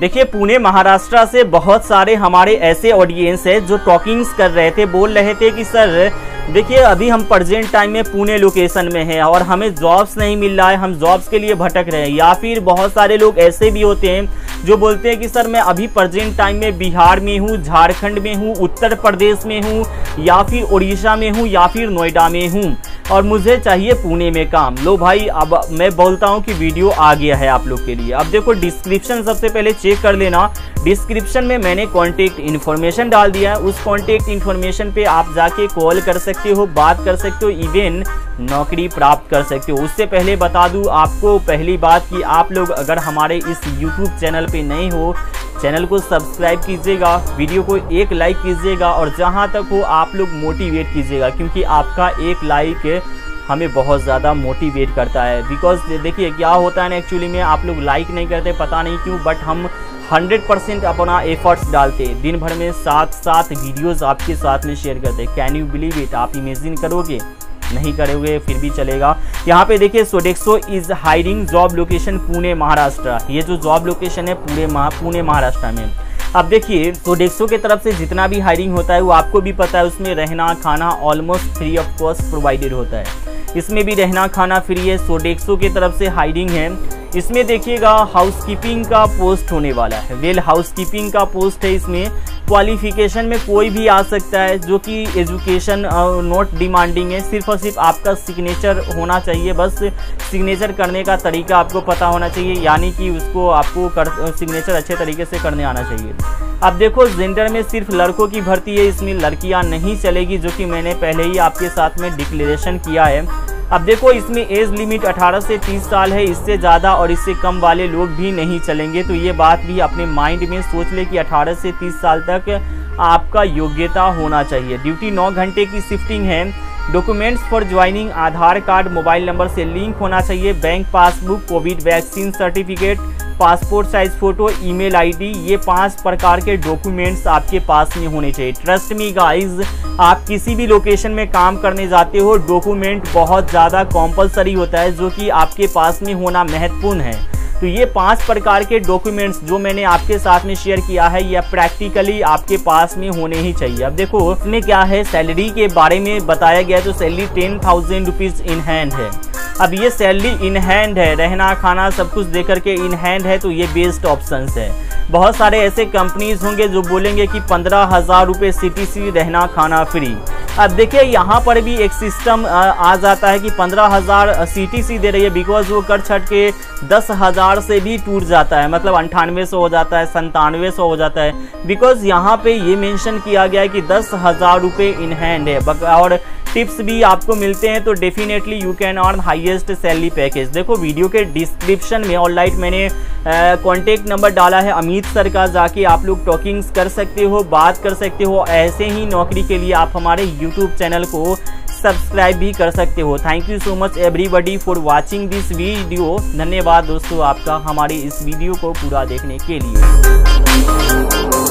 देखिए पुणे महाराष्ट्र से बहुत सारे हमारे ऐसे ऑडियंस है जो टॉकिंग्स कर रहे थे, बोल रहे थे कि सर देखिए अभी हम प्रेजेंट टाइम में पुणे लोकेशन में हैं और हमें जॉब्स नहीं मिल रहा है, हम जॉब्स के लिए भटक रहे हैं। या फिर बहुत सारे लोग ऐसे भी होते हैं जो बोलते हैं कि सर मैं अभी प्रेजेंट टाइम में बिहार में हूँ, झारखंड में हूँ, उत्तर प्रदेश में हूँ या फिर उड़ीसा में हूँ या फिर नोएडा में हूँ और मुझे चाहिए पुणे में काम। लो भाई अब मैं बोलता हूँ कि वीडियो आ गया है आप लोग के लिए। अब देखो डिस्क्रिप्शन सबसे पहले चेक कर लेना, डिस्क्रिप्शन में मैंने कॉन्टेक्ट इन्फॉर्मेशन डाल दिया है, उस कॉन्टेक्ट इन्फॉर्मेशन पे आप जाके कॉल कर सकते हो, बात कर सकते हो, इवन नौकरी प्राप्त कर सकते हो। उससे पहले बता दूं आपको पहली बात कि आप लोग अगर हमारे इस YouTube चैनल पे नए हो, चैनल को सब्सक्राइब कीजिएगा, वीडियो को एक लाइक कीजिएगा और जहां तक हो आप लोग मोटिवेट कीजिएगा, क्योंकि आपका एक लाइक हमें बहुत ज़्यादा मोटिवेट करता है। बिकॉज देखिए क्या होता है ना, एक्चुअली में आप लोग लाइक नहीं करते, पता नहीं क्यों, बट हम 100% अपना एफर्ट्स डालते, दिन भर में 7-7 वीडियोस आपके साथ में शेयर करते। Can you believe it? आप इमेजिन करोगे? नहीं करोगे फिर भी चलेगा। यहाँ पे देखिए Sodexo is hiring, job location Pune Maharashtra. ये जो जॉब लोकेशन है पुणे महाराष्ट्र में। अब देखिए सोडेक्सो के तरफ से जितना भी हायरिंग होता है वो आपको भी पता है, उसमें रहना खाना almost free of cost provided होता है। इसमें भी रहना खाना फ्री है, सोडेक्सो के तरफ से हायरिंग है। इसमें देखिएगा हाउसकीपिंग का पोस्ट होने वाला है, वेल हाउसकीपिंग का पोस्ट है। इसमें क्वालिफिकेशन में कोई भी आ सकता है, जो कि एजुकेशन नॉट डिमांडिंग है, सिर्फ और सिर्फ आपका सिग्नेचर होना चाहिए, बस सिग्नेचर करने का तरीका आपको पता होना चाहिए, यानी कि उसको आपको सिग्नेचर अच्छे तरीके से करने आना चाहिए। अब देखो जेंडर में सिर्फ लड़कों की भर्ती है, इसमें लड़कियाँ नहीं चलेगी, जो कि मैंने पहले ही आपके साथ में डिक्लेरेशन किया है। अब देखो इसमें एज लिमिट 18 से 30 साल है, इससे ज़्यादा और इससे कम वाले लोग भी नहीं चलेंगे। तो ये बात भी अपने माइंड में सोच ले कि 18 से 30 साल तक आपका योग्यता होना चाहिए। ड्यूटी 9 घंटे की शिफ्टिंग है। Documents for joining Aadhaar card mobile number से लिंक होना चाहिए, bank passbook, Covid vaccine certificate, passport size photo, email ID, ये 5 प्रकार के डॉक्यूमेंट्स आपके पास में होने चाहिए। ट्रस्ट मी गाइज, आप किसी भी लोकेशन में काम करने जाते हो डॉक्यूमेंट बहुत ज़्यादा कंपलसरी होता है, जो कि आपके पास में होना महत्वपूर्ण है। तो ये 5 प्रकार के डॉक्यूमेंट्स जो मैंने आपके साथ में शेयर किया है, ये प्रैक्टिकली आपके पास में होने ही चाहिए। अब देखो इसमें क्या है, सैलरी के बारे में बताया गया, तो सैलरी 10,000 रुपीज़ इन हैंड है। अब ये सैलरी इन हैंड है, रहना खाना सब कुछ देकर के इन हैंड है, तो ये बेस्ट ऑप्शन है। बहुत सारे ऐसे कंपनीज होंगे जो बोलेंगे कि 15,000 रुपये CTC, रहना खाना फ्री। अब देखिए यहाँ पर भी एक सिस्टम आ जाता है कि 15,000 CTC दे रही है, बिकॉज वो कर छट के 10,000 से भी टूट जाता है, मतलब 9800 हो जाता है, 9700 हो जाता है। बिकॉज यहाँ पे ये मेंशन किया गया है कि 10,000 रुपये इन हैंड है और टिप्स भी आपको मिलते हैं, तो definitely you can earn highest salary package. देखो वीडियो के डिस्क्रिप्शन में ऑल राइट मैंने कॉन्टेक्ट नंबर डाला है अमित सर का, जाके आप लोग टॉकिंग्स कर सकते हो, बात कर सकते हो। ऐसे ही नौकरी के लिए आप हमारे YouTube चैनल को सब्सक्राइब भी कर सकते हो। Thank you so much everybody for watching this video. धन्यवाद दोस्तों आपका हमारे इस वीडियो को पूरा देखने के लिए।